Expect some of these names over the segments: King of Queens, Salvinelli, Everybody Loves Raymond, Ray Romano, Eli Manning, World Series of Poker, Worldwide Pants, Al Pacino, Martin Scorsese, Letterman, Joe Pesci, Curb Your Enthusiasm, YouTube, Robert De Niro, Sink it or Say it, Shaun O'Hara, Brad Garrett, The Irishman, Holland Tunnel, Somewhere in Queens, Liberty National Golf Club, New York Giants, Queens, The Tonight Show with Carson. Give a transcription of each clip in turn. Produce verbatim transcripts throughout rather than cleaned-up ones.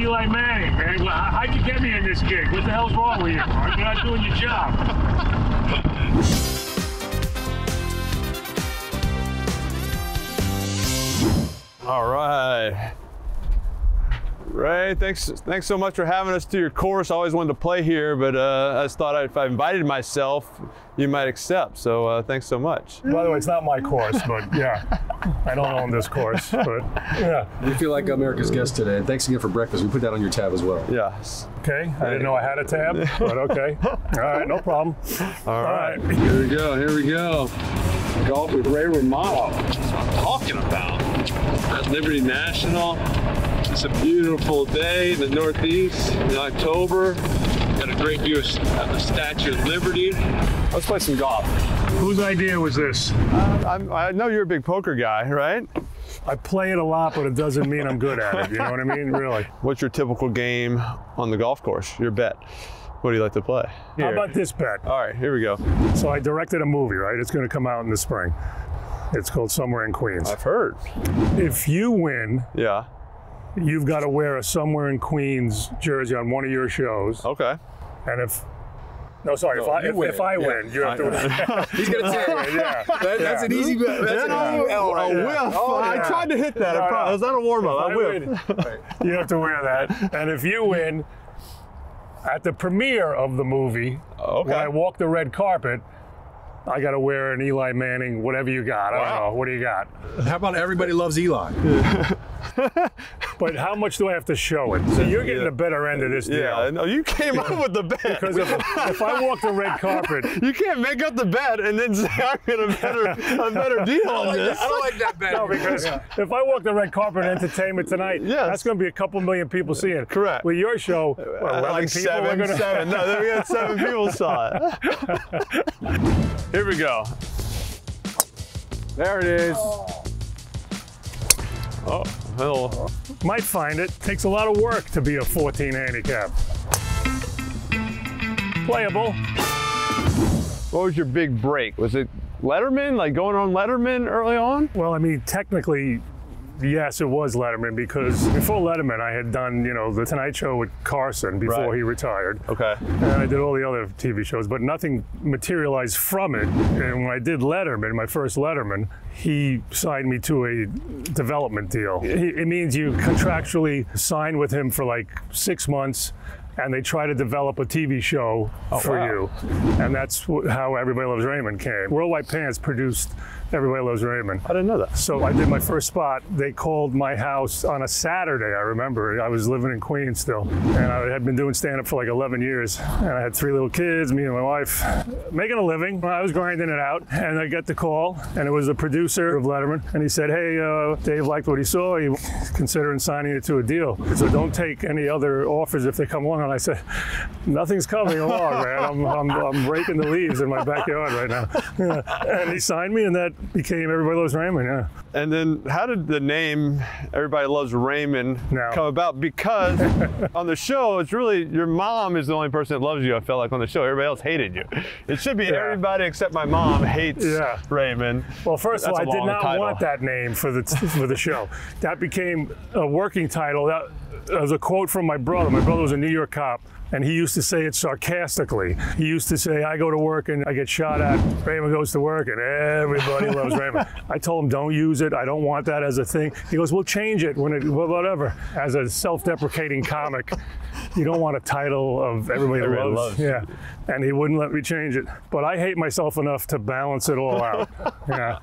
Eli Manning, man. How'd you get me in this gig? What the hell's wrong with you? I'm not doing your job. All right, Ray, thanks thanks so much for having us to your course. I always wanted to play here, but uh, I just thought I, if I invited myself, you might accept, so uh, thanks so much. By the way, it's not my course, but yeah, I don't own this course, but yeah. We feel like America's guest today, and thanks again for breakfast. We put that on your tab as well. Yes. Okay, I didn't know I had a tab, but okay. All right, no problem. All, All right. right. Here we go, here we go. Golf with Ray Romano. That's what I'm talking about. At Liberty National. It's a beautiful day in the Northeast in October. Got a great view of the Statue of Liberty. Let's play some golf. Whose idea was this? Uh, I'm, I know you're a big poker guy, right? I play it a lot, but it doesn't mean I'm good at it. You know what I mean? Really. What's your typical game on the golf course? Your bet? What do you like to play? Here. How about this bet? All right, here we go. So I directed a movie, right? It's going to come out in the spring. It's called Somewhere in Queens. I've heard. If you win, yeah, you've got to wear a Somewhere in Queens jersey on one of your shows. Okay. And if, no, sorry, no, if, I, if, if I win, yeah. you have I to win. He's going to tell you, yeah. That, that's yeah. an easy bet. That's an I, L right there. I whiff. Oh, yeah. I tried to hit that. No, no. It was not a warm-up. I whiffed. You have to wear that. And if you win, at the premiere of the movie, okay. when I walk the red carpet, I gotta wear an Eli Manning, whatever you got. Wow. I don't know, what do you got? How about Everybody Loves Eli? But how much do I have to show it? So you're getting yeah. the better end of this deal. Yeah, no, you came yeah. up with the bet. Because if, if I walk the red carpet. You can't make up the bet and then say I'm getting a better, a better deal on like this. That. I don't like that bet. No, because yeah. if I walk the red carpet in Entertainment Tonight, yes. that's going to be a couple million people seeing it. Correct. With your show, what, eleven like people seven, gonna... seven. No, then we got seven people saw it. Here we go. There it is. Oh. Oh, hell. Might find it. Takes a lot of work to be a fourteen handicap. Playable. What was your big break? Was it Letterman? Like going on Letterman early on? Well, I mean, technically, yes, it was Letterman, because before Letterman, I had done, you know, The Tonight Show with Carson before right. he retired. Okay. And I did all the other T V shows, but nothing materialized from it. And when I did Letterman, my first Letterman, he signed me to a development deal. It means you contractually sign with him for like six months, and they try to develop a T V show oh, for wow. you. And that's how Everybody Loves Raymond came. Worldwide Pants produced Everybody Loves Raymond. I didn't know that. So I did my first spot. They called my house on a Saturday, I remember. I was living in Queens still. And I had been doing stand-up for like eleven years. And I had three little kids, me and my wife, making a living. I was grinding it out. And I got the call, and it was the producer of Letterman. And he said, hey, uh, Dave liked what he saw. He's considering signing it to a deal. So don't take any other offers if they come along. And I said, nothing's coming along, man. I'm, I'm, I'm raking the leaves in my backyard right now. Yeah. And he signed me, and that became Everybody Loves Raymond, yeah. And then how did the name Everybody Loves Raymond no. come about? Because on the show, it's really, your mom is the only person that loves you, I felt like, on the show. Everybody else hated you. It should be yeah. everybody except my mom hates yeah. Raymond. Well, first That's of all, I did not title. want that name for the, for the show. That became a working title. That, It was a quote from my brother. My brother was a New York cop, and he used to say it sarcastically. He used to say, I go to work and I get shot at. Raymond goes to work and everybody loves Raymond. I told him, don't use it. I don't want that as a thing. He goes, we'll change it when it, whatever. As a self-deprecating comic, you don't want a title of everybody, everybody loves. loves. Yeah. And he wouldn't let me change it. But I hate myself enough to balance it all out. Yeah.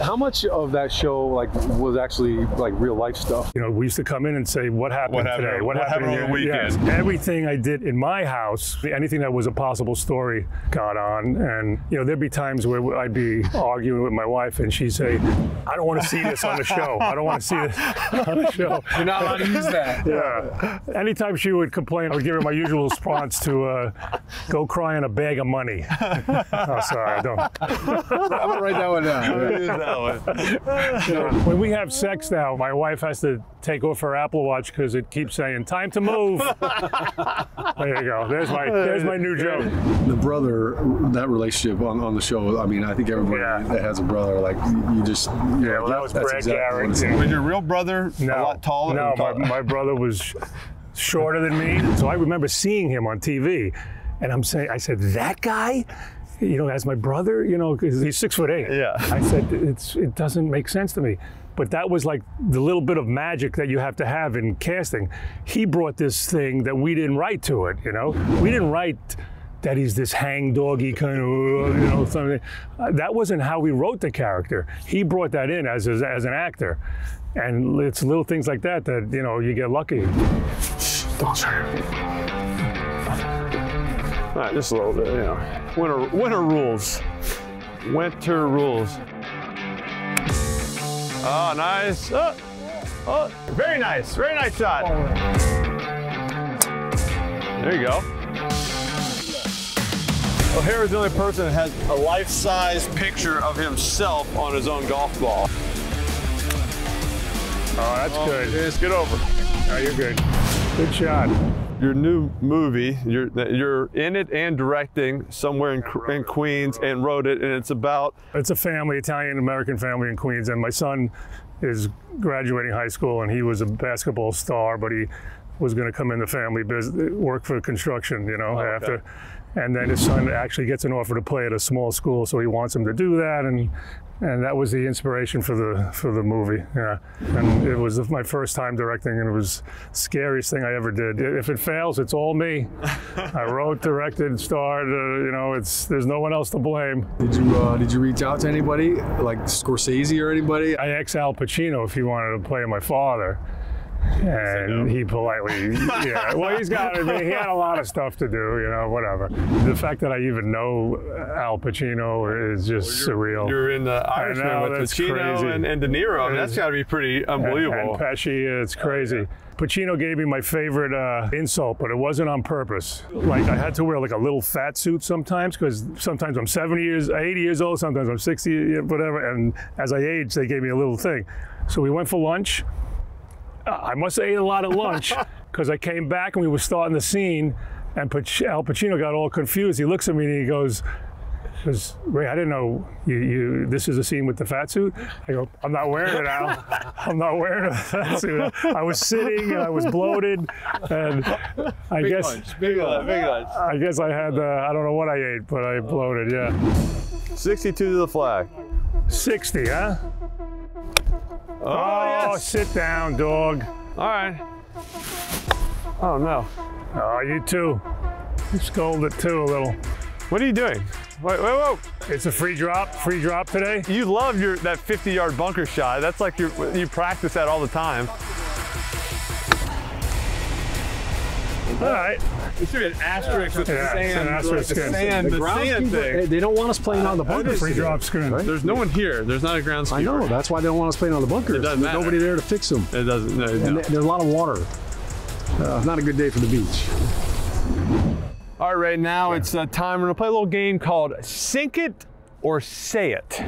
How much of that show like was actually like real life stuff? You know, we used to come in and say, what happened what today? Happened, what, what happened, happened over the weekend? Yes. Everything I did in my house, anything that was a possible story got on. And, you know, there'd be times where I'd be arguing with my wife and she'd say, I don't want to see this on the show. I don't want to see this on the show. You're not allowed to use that. Yeah. Anytime she would complain, I would give her my usual response to uh, go cry in a bag of money. Oh, sorry, I don't. I'm going to write that one down. know. When we have sex now, my wife has to take off her Apple Watch because it keeps saying, time to move. There you go. There's my there's my new joke. The brother, that relationship on, on the show, I mean, I think everybody yeah. that has a brother, like, you just, you yeah, know, well, that was Brad Garrett. Exactly. Was your real brother no. a lot taller? No, taller? My, my brother was shorter than me. So I remember seeing him on T V. And I'm saying, I said, that guy? You know, as my brother, you know, because he's six foot eight. Yeah. I said, it's it doesn't make sense to me. But that was like the little bit of magic that you have to have in casting. He brought this thing that we didn't write to it, you know? We didn't write that he's this hang-doggy kind of, you know, something. Uh, that wasn't how we wrote the character. He brought that in as, as, as an actor. And it's little things like that that, you know, you get lucky. Shh, don't say it. All right, just a little bit, you know. Winter, winter rules. Winter rules. Oh, nice. Oh, oh, very nice, very nice shot. There you go. O'Hara's the only person that has a life-size picture of himself on his own golf ball. Oh, that's oh, good. Let's get over. Oh, you're good. Good shot. Your new movie, you're, you're in it and directing Somewhere in, in Queens and wrote it, and it's about... It's a family, Italian-American family in Queens, and my son is graduating high school, and he was a basketball star, but he was gonna come in the family business, work for construction, you know, oh, okay. after. And then his son actually gets an offer to play at a small school, so he wants him to do that, and and that was the inspiration for the for the movie. Yeah, and it was my first time directing, and it was the scariest thing I ever did. If it fails, it's all me. I wrote, directed, starred. Uh, you know, it's there's no one else to blame. Did you uh, did you reach out to anybody, like Scorsese or anybody? I asked Al Pacino if he wanted to play my father. And he politely, yeah. Well, he's got, I mean, he had a lot of stuff to do, you know, whatever. The fact that I even know Al Pacino is just well, you're, surreal. You're in The Irishman know, with Pacino and, and De Niro. I mean, that's got to be pretty unbelievable. And, and Pesci, it's crazy. Oh, yeah. Pacino gave me my favorite uh, insult, but it wasn't on purpose. Like, I had to wear like a little fat suit sometimes, because sometimes I'm seventy years, eighty years old, sometimes I'm sixty, whatever. And as I aged, they gave me a little thing. So we went for lunch. I must have ate a lot at lunch, because I came back and we were starting the scene, and Al Pacino got all confused. He looks at me and he goes, Ray, I didn't know you, you, this is a scene with the fat suit? I go, I'm not wearing it, Al. I'm not wearing a fat suit. I was sitting, and I was bloated, and I big guess- lunch, Big lunch, big lunch. I guess I had, uh, I don't know what I ate, but I bloated, yeah. sixty-two to the flag. sixty, huh? Oh, oh yes. Sit down, dog. All right. Oh, no. Oh, you too. You scolded too a little. What are you doing? Wait, wait, whoa. It's a free drop, free drop today. You love your that fifty-yard bunker shot. That's like you you practice that all the time. All right. It should be an asterisk with yeah, the sand. An asterisk the skin. sand, the, the sand thing. They don't want us playing uh, on the bunker. Free drop screen. Right? There's no one here. There's not a ground skewer. I know. That's why they don't want us playing on the bunker. There's matter. nobody there to fix them. It doesn't. No, and no. There's a lot of water. Uh, not a good day for the beach. All right, right now yeah. it's uh, time. We're gonna play a little game called Sink It or Say It.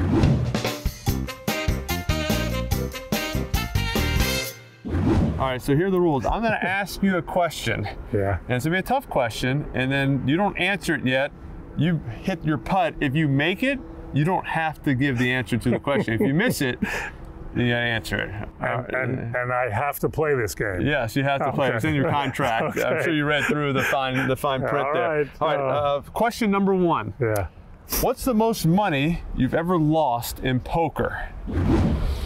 All right, so here are the rules. I'm gonna ask you a question. Yeah. And it's gonna be a tough question, and then you don't answer it yet. You hit your putt. If you make it, you don't have to give the answer to the question. If you miss it, you gotta answer it. And, right. and, and I have to play this game. Yes, you have to okay. play it. It's in your contract. Okay. I'm sure you read through the fine, the fine print All there. Right. All right, uh, uh, question number one. Yeah. What's the most money you've ever lost in poker?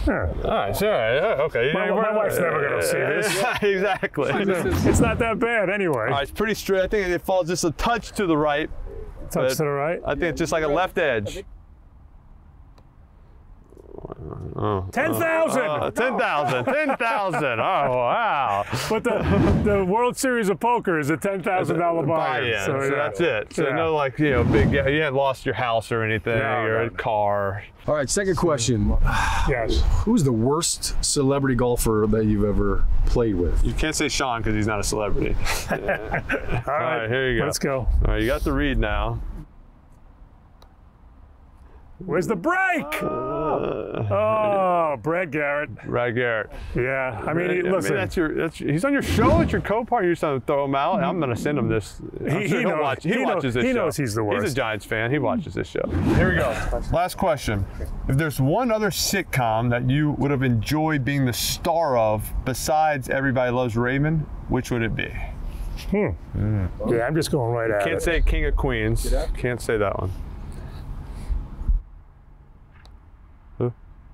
Sure. All right, sure. Okay. My, my wife's never going to see this. Exactly. It's not that bad anyway. All right, it's pretty straight. I think it falls just a touch to the right. Touch to the right? I think yeah, it's just like right. a left edge. Oh, ten thousand! Uh, ten thousand! No. ten thousand! Oh, wow! But the, the World Series of Poker is a ten thousand dollar buy-in. Buy so, so yeah. that's it. So yeah. no, like, you know, big, you hadn't lost your house or anything, no, or no. a car. All right, second question. Yes. Who's the worst celebrity golfer that you've ever played with? You can't say Shaun because he's not a celebrity. Yeah. All, All right, right, here you go. Let's go. All right, you got the read now. Where's the break? Oh. Uh, oh, Brad Garrett. Brad Garrett. Yeah, I mean, Brad, listen. I mean, that's your, that's your, he's on your show. It's your co-partner. You're going to throw him out. And I'm going to send him this. I'm he sure he, he'll knows, watch, he, he knows, watches this he show. He knows he's the worst. He's a Giants fan. He watches this show. Here we go. Last question. If there's one other sitcom that you would have enjoyed being the star of besides Everybody Loves Raymond, which would it be? Hmm. Mm. Yeah, I'm just going right you at can't it. Can't say King of Queens. Can't say that one.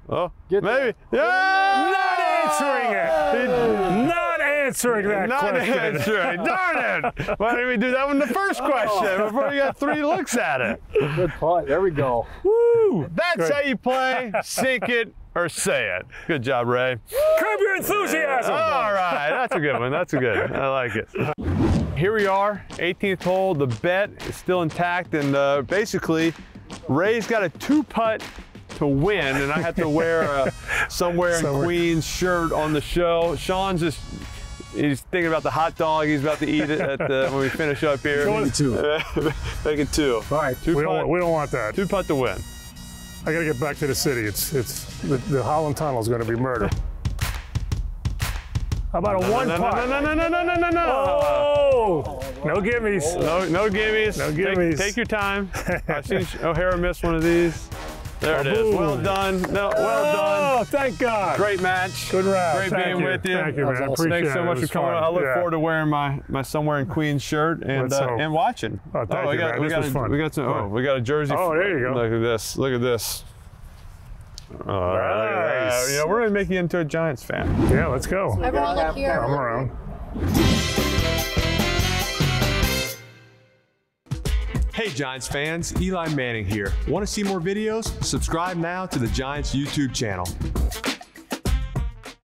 Oh, Get maybe. That. Yeah! Not answering it. Not answering that Not question. Not answering. Darn it! Why didn't we do that one the first question oh. before we got three looks at it? Good point. There we go. Woo! That's Great. How you play. Sink it or say it. Good job, Ray. Curb your enthusiasm. All right, that's a good one. That's a good. I like it. Here we are, eighteenth hole. The bet is still intact, and uh, basically, Ray's got a two-putt to win, and I had to wear a Somewhere in Queens shirt on the show. Sean's just, he's thinking about the hot dog. He's about to eat it at the, when we finish up here. Make two. Make it two. All right, two we, putt, don't, we don't want that. Two putt to win. I gotta get back to the city. It's, it's, the, the Holland Tunnel is gonna be murder. How about a one putt? No, no, no, no, no, no, no, no. Oh! No gimmies. No, no gimmies. No gimmies. Take, take your time. I've seen O'Hara miss one of these. There it is. Well done. No, well done. Oh, thank God. Great match. Good round. Great thank being you. with you. Thank you, man. Awesome. I appreciate Thanks so it. much it for coming. Fun. I look yeah. forward to wearing my, my Somewhere in Queens shirt and uh, and watching. Oh, thank oh, you, got, man. We this got was a, fun. We got some. Oh, we got a jersey. Oh, there you go. Look at this. Look at this. Uh, nice. Yeah, we're gonna make you into a Giants fan. Yeah, let's go. Everyone look here. I'm around. Hey Giants fans, Eli Manning here. Want to see more videos? Subscribe now to the Giants YouTube channel.